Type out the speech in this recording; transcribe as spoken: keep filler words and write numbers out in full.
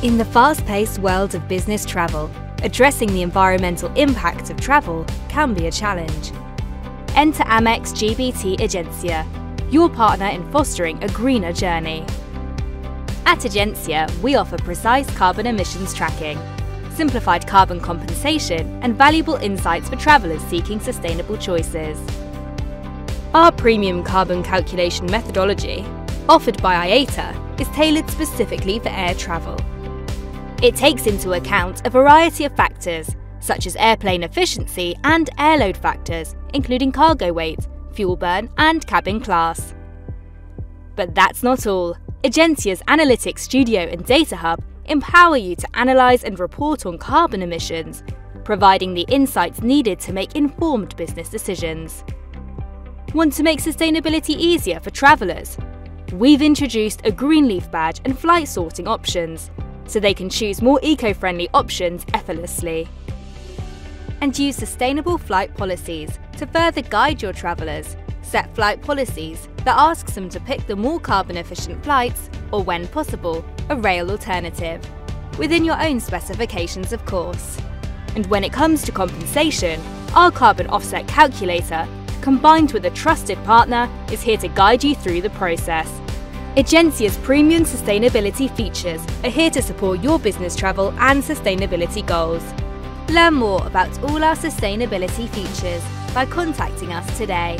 In the fast-paced world of business travel, addressing the environmental impact of travel can be a challenge. Enter Amex G B T Egencia, your partner in fostering a greener journey. At Egencia, we offer precise carbon emissions tracking, simplified carbon compensation, and valuable insights for travelers seeking sustainable choices. Our premium carbon calculation methodology, offered by I A T A, is tailored specifically for air travel. It takes into account a variety of factors, such as airplane efficiency and airload factors, including cargo weight, fuel burn, and cabin class. But that's not all. Egencia's Analytics Studio and Data Hub empower you to analyse and report on carbon emissions, providing the insights needed to make informed business decisions. Want to make sustainability easier for travellers? We've introduced a Greenleaf badge and flight sorting options, so they can choose more eco-friendly options effortlessly. And use sustainable flight policies to further guide your travellers. Set flight policies that asks them to pick the more carbon-efficient flights or, when possible, a rail alternative, within your own specifications, of course. And when it comes to compensation, our carbon offset calculator, combined with a trusted partner, is here to guide you through the process. Egencia's premium sustainability features are here to support your business travel and sustainability goals. Learn more about all our sustainability features by contacting us today.